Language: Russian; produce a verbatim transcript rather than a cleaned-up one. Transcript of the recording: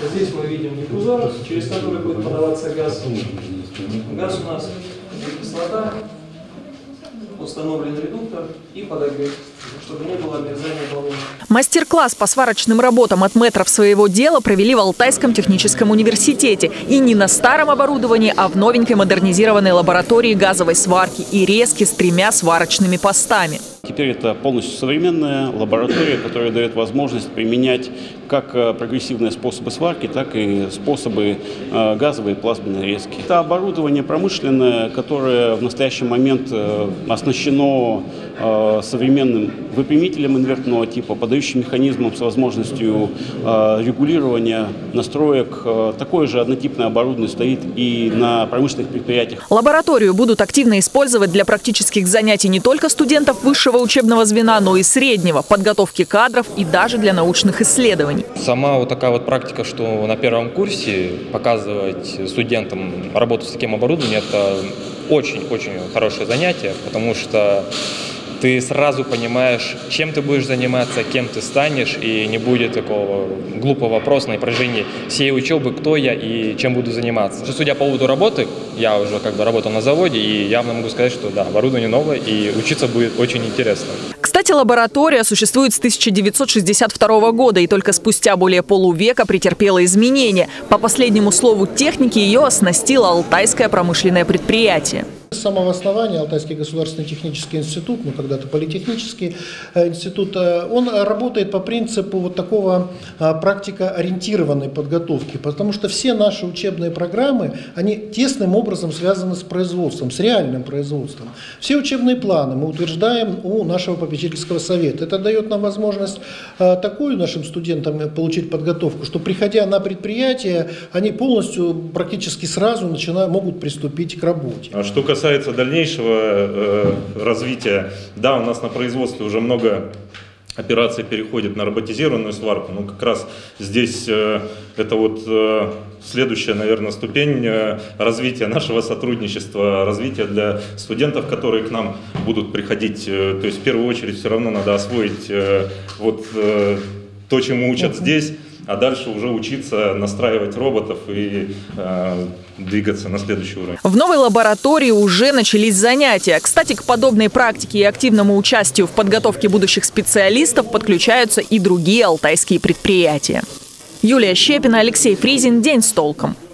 Вот здесь мы видим диффузор, через который будет подаваться газ. Газ у нас кислота, установлен редуктор и подогрев, чтобы не было мерзания баллона. Мастер-класс по сварочным работам от метров своего дела провели в Алтайском техническом университете. И не на старом оборудовании, а в новенькой модернизированной лаборатории газовой сварки и резки с тремя сварочными постами. Теперь это полностью современная лаборатория, которая дает возможность применять как прогрессивные способы сварки, так и способы газовой и плазменной резки. Это оборудование промышленное, которое в настоящий момент оснащено современным выпрямителем инвертного типа, подающим механизмом с возможностью регулирования настроек. Такое же однотипное оборудование стоит и на промышленных предприятиях. Лабораторию будут активно использовать для практических занятий не только студентов высшего учебного звена, но и среднего, подготовки кадров и даже для научных исследований. Сама вот такая вот практика, что на первом курсе показывать студентам работу с таким оборудованием, это очень-очень хорошее занятие, потому что ты сразу понимаешь, чем ты будешь заниматься, кем ты станешь, и не будет такого глупого вопроса на протяжении всей учебы, кто я и чем буду заниматься. Судя по поводу работы, я уже как бы работал на заводе, и явно могу сказать, что да, оборудование новое, и учиться будет очень интересно. Кстати, лаборатория существует с тысяча девятьсот шестьдесят второго года, и только спустя более полувека претерпела изменения. По последнему слову техники, ее оснастило Алтайское промышленное предприятие. С самого основания Алтайский государственный технический институт, ну когда-то политехнический институт, он работает по принципу вот такого практикоориентированной подготовки, потому что все наши учебные программы, они тесным образом связаны с производством, с реальным производством. Все учебные планы мы утверждаем у нашего попечительского совета. Это дает нам возможность такую нашим студентам получить подготовку, что приходя на предприятие, они полностью практически сразу начинают, могут приступить к работе. Что касается Что касается дальнейшего э, развития, да, у нас на производстве уже много операций переходит на роботизированную сварку, но как раз здесь э, это вот э, следующая, наверное, ступень э, развития нашего сотрудничества, развития для студентов, которые к нам будут приходить, э, то есть в первую очередь все равно надо освоить э, вот э, то, чему учат здесь, а дальше уже учиться настраивать роботов и э, двигаться на следующий уровень. В новой лаборатории уже начались занятия. Кстати, к подобной практике и активному участию в подготовке будущих специалистов подключаются и другие алтайские предприятия. Юлия Щепина, Алексей Фризин. День с толком.